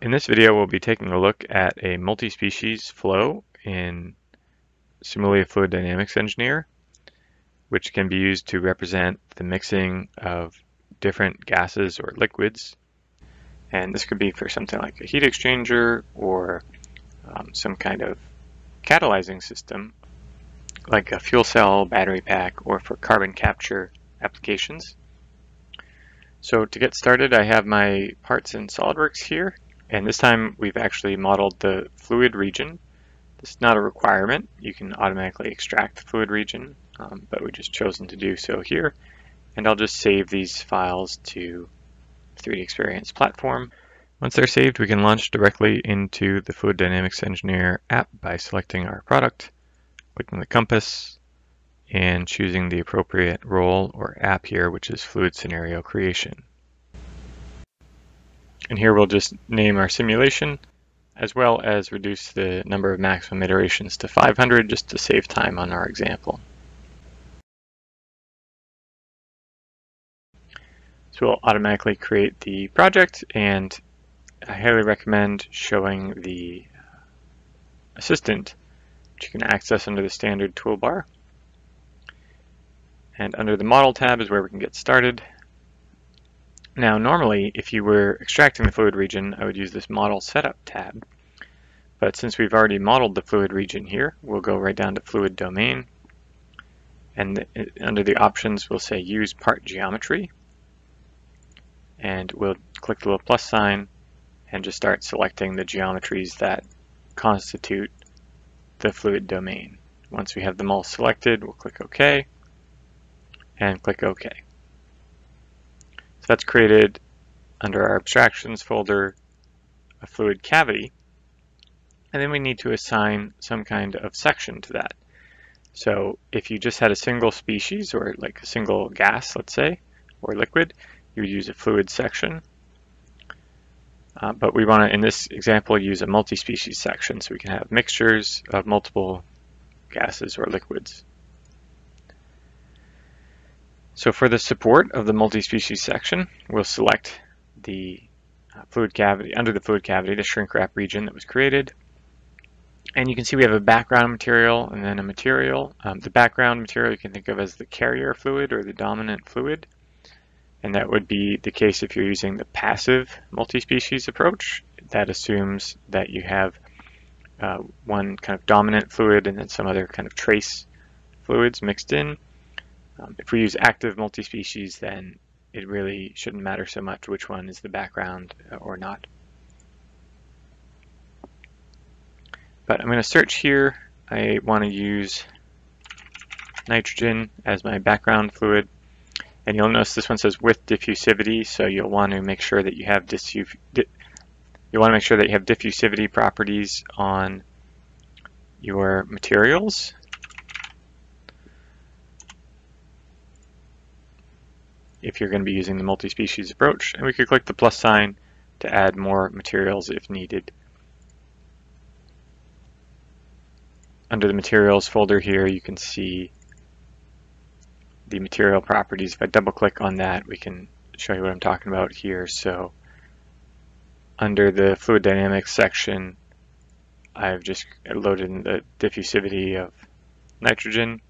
In this video, we'll be taking a look at a multi-species flow in Simulia Fluid Dynamics Engineer, which can be used to represent the mixing of different gases or liquids. And this could be for something like a heat exchanger or some kind of catalyzing system, like a fuel cell, battery pack, or for carbon capture applications. So to get started, I have my parts in SOLIDWORKS here. And this time we've actually modeled the fluid region. This is not a requirement. You can automatically extract the fluid region, but we just chosen to do so here. And I'll just save these files to 3DEXPERIENCE platform. Once they're saved, we can launch directly into the Fluid Dynamics Engineer app by selecting our product, clicking the compass, and choosing the appropriate role or app here, which is Fluid Scenario Creation. And here we'll just name our simulation, as well as reduce the number of maximum iterations to 500 just to save time on our example. So we'll automatically create the project, and I highly recommend showing the assistant, which you can access under the standard toolbar. And under the model tab is where we can get started. Now, normally, if you were extracting the fluid region, I would use this Model Setup tab. But since we've already modeled the fluid region here, we'll go right down to Fluid Domain. And under the options, we'll say Use Part Geometry. And we'll click the little plus sign and just start selecting the geometries that constitute the fluid domain. Once we have them all selected, we'll click OK and click OK. That's created under our abstractions folder, a fluid cavity. And then we need to assign some kind of section to that. So if you just had a single species or like a single gas, let's say, or liquid, you would use a fluid section. But we want to, in this example, use a multi-species section so we can have mixtures of multiple gases or liquids. So for the support of the multi-species section, we'll select the fluid cavity, under the fluid cavity, the shrink wrap region that was created. And you can see we have a background material and then a material. The background material you can think of as the carrier fluid or the dominant fluid. And that would be the case if you're using the passive multi-species approach. That assumes that you have one kind of dominant fluid and then some other kind of trace fluids mixed in. If we use active multi-species, then it really shouldn't matter so much which one is the background or not. But I'm going to search here. I want to use nitrogen as my background fluid. And you'll notice this one says with diffusivity, so you'll want to make sure that you have diffusivity properties on your materials. If you're going to be using the multi-species approach, and we could click the plus sign to add more materials if needed. Under the materials folder here, you can see the material properties. If I double click on that, we can show you what I'm talking about here. So under the fluid dynamics section, I've just loaded in the diffusivity of nitrogen.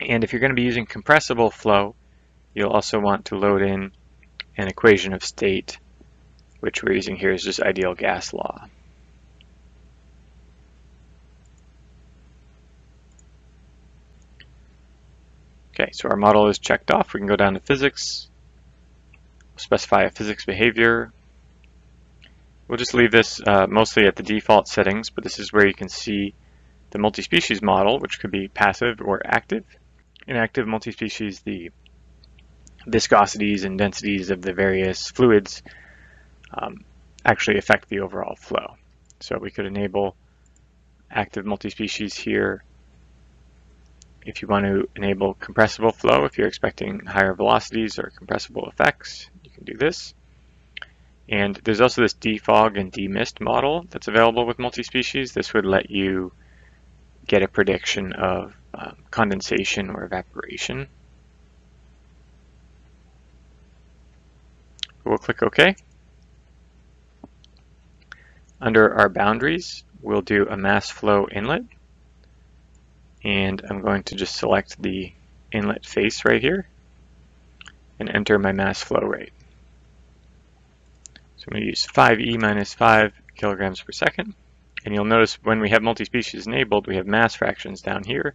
And if you're going to be using compressible flow, you'll also want to load in an equation of state, which we're using here is just ideal gas law. Okay, so our model is checked off. We can go down to physics, specify a physics behavior. We'll just leave this mostly at the default settings, but this is where you can see the multi-species model, which could be passive or active. In active multi-species, the viscosities and densities of the various fluids actually affect the overall flow. So we could enable active multi-species here. If you want to enable compressible flow, if you're expecting higher velocities or compressible effects, you can do this. And there's also this defog and demist model that's available with multi-species. This would let you get a prediction of condensation or evaporation. We'll click OK. Under our boundaries, we'll do a mass flow inlet. And I'm going to just select the inlet face right here and enter my mass flow rate. So I'm going to use 5e minus 5 kilograms per second. And you'll notice when we have multi-species enabled, we have mass fractions down here.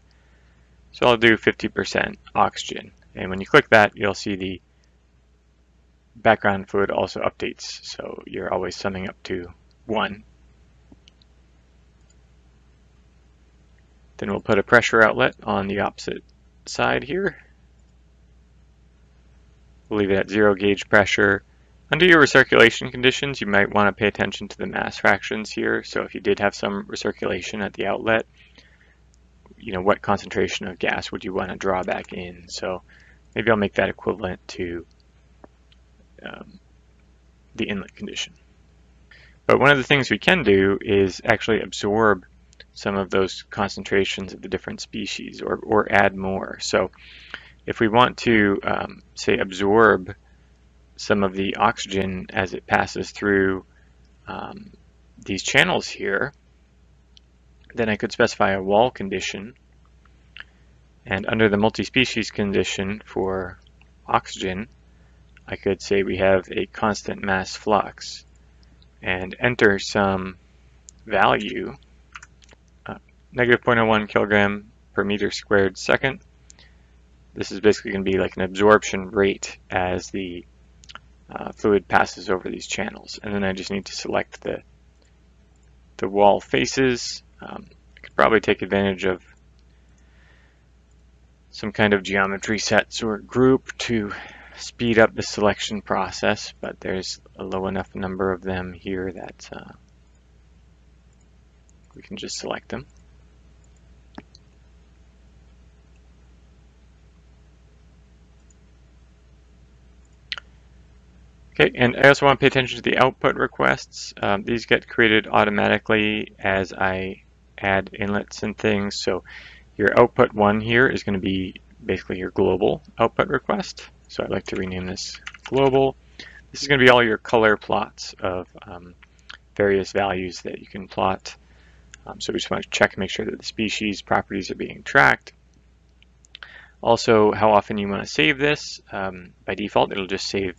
So I'll do 50% oxygen. And when you click that, you'll see the background fluid also updates. So you're always summing up to 1. Then we'll put a pressure outlet on the opposite side here. We'll leave it at 0 gauge pressure. Under your recirculation conditions, you might want to pay attention to the mass fractions here. So if you did have some recirculation at the outlet, you know, what concentration of gas would you want to draw back in? So maybe I'll make that equivalent to the inlet condition. But one of the things we can do is actually absorb some of those concentrations of the different species or add more. So if we want to, say, absorb some of the oxygen as it passes through these channels here, then I could specify a wall condition. And under the multi-species condition for oxygen, I could say we have a constant mass flux and enter some value, negative 0.01 kilogram per meter squared second. This is basically going to be like an absorption rate as the fluid passes over these channels. And then I just need to select the wall faces. I could probably take advantage of some kind of geometry sets or group to speed up the selection process, but there's a low enough number of them here that we can just select them. Okay, and I also want to pay attention to the output requests. These get created automatically as I add inlets and things. So your output 1 here is going to be basically your global output request. So I'd like to rename this global. This is going to be all your color plots of various values that you can plot. So we just want to check and make sure that the species properties are being tracked. Also, how often you want to save this. By default, it'll just save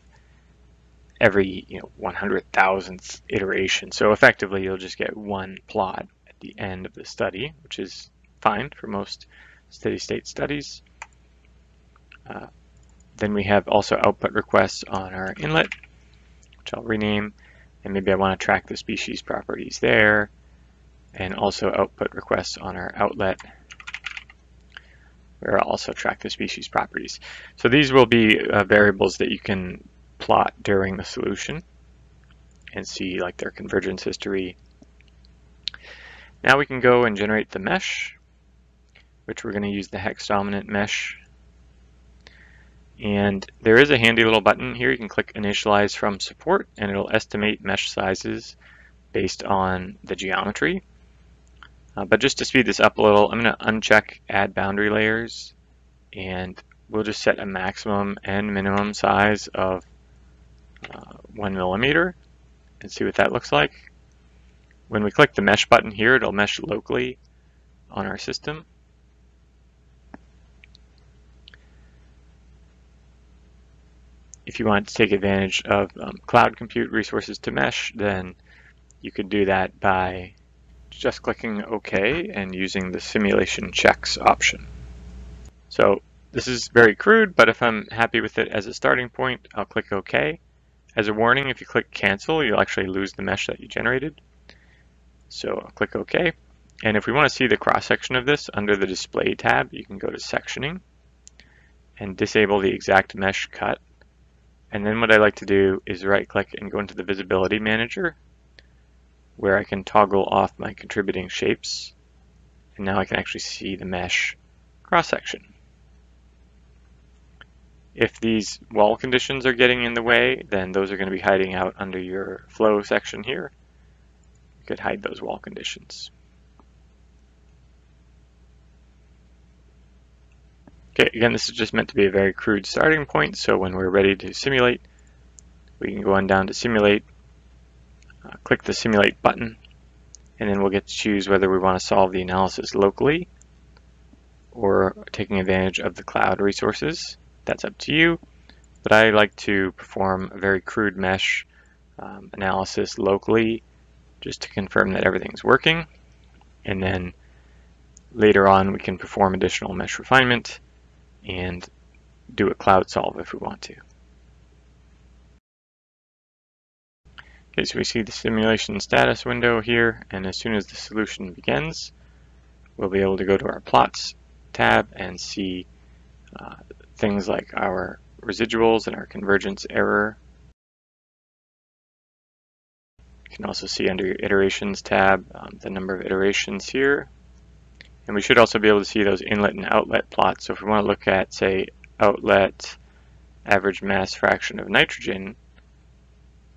every 100,000th iteration. So effectively, you'll just get one plot at the end of the study, which is fine for most steady-state studies. Then we have also output requests on our inlet, which I'll rename. And maybe I want to track the species properties there. And also output requests on our outlet, where I'll also track the species properties. So these will be variables that you can plot during the solution and see like their convergence history. Now we can go and generate the mesh, which we're going to use the hex dominant mesh. And there is a handy little button here. You can click initialize from support and it'll estimate mesh sizes based on the geometry. But just to speed this up a little, I'm going to uncheck add boundary layers and we'll just set a maximum and minimum size of 1 millimeter and see what that looks like. When we click the mesh button here, it'll mesh locally on our system. If you want to take advantage of cloud compute resources to mesh, then you could do that by just clicking OK and using the simulation checks option. So this is very crude, but if I'm happy with it as a starting point, I'll click OK. As a warning, if you click cancel, you'll actually lose the mesh that you generated. So I'll click OK. And if we want to see the cross-section of this under the display tab, you can go to sectioning and disable the exact mesh cut. And then what I like to do is right-click and go into the visibility manager, where I can toggle off my contributing shapes. And now I can actually see the mesh cross-section. If these wall conditions are getting in the way, then those are going to be hiding out under your flow section here. You could hide those wall conditions. Okay, again, this is just meant to be a very crude starting point, so when we're ready to simulate, we can go on down to simulate. click the Simulate button, and then we'll get to choose whether we want to solve the analysis locally or taking advantage of the cloud resources. That's up to you, but I like to perform a very crude mesh analysis locally just to confirm that everything's working, and then later on we can perform additional mesh refinement and do a cloud solve if we want to. Okay, so we see the simulation status window here, and as soon as the solution begins, we'll be able to go to our plots tab and see things like our residuals and our convergence error. You can also see under your iterations tab the number of iterations here. And we should also be able to see those inlet and outlet plots. So if we want to look at, say, outlet average mass fraction of nitrogen,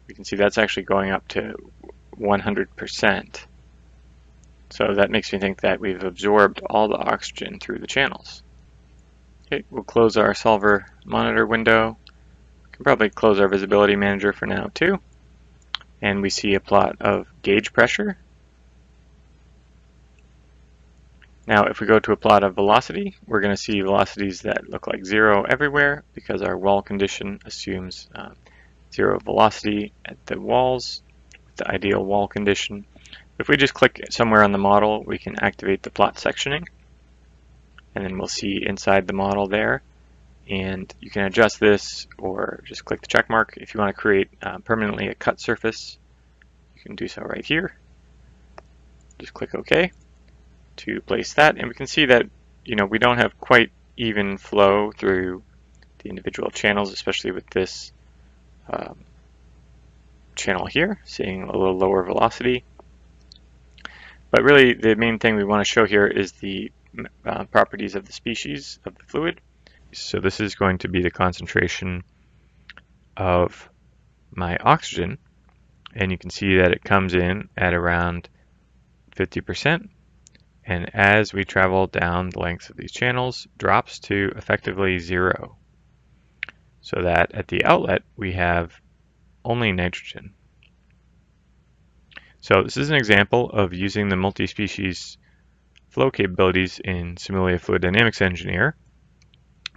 we can see that's actually going up to 100%. So that makes me think that we've absorbed all the oxygen through the channels. Okay, we'll close our solver monitor window. We can probably close our visibility manager for now too. And we see a plot of gauge pressure. Now if we go to a plot of velocity, we're going to see velocities that look like zero everywhere because our wall condition assumes zero velocity at the walls, with the ideal wall condition. If we just click somewhere on the model, we can activate the plot sectioning, and then we'll see inside the model there, and you can adjust this or just click the check mark. If you want to create permanently a cut surface, you can do so right here. Just click OK to place that, and we can see that, you know, we don't have quite even flow through the individual channels, especially with this channel here, seeing a little lower velocity. But really the main thing we want to show here is the properties of the species of the fluid. So this is going to be the concentration of my oxygen, and you can see that it comes in at around 50%, and as we travel down the lengths of these channels, drops to effectively zero, so that at the outlet we have only nitrogen. So this is an example of using the multi-species flow capabilities in Simulia Fluid Dynamics Engineer,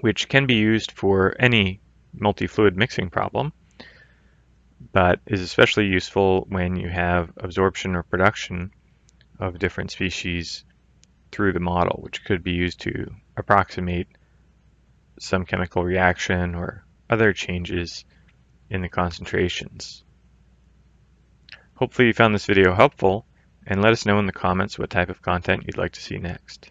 which can be used for any multi-fluid mixing problem, but is especially useful when you have absorption or production of different species through the model, which could be used to approximate some chemical reaction or other changes in the concentrations. Hopefully you found this video helpful, and let us know in the comments what type of content you'd like to see next.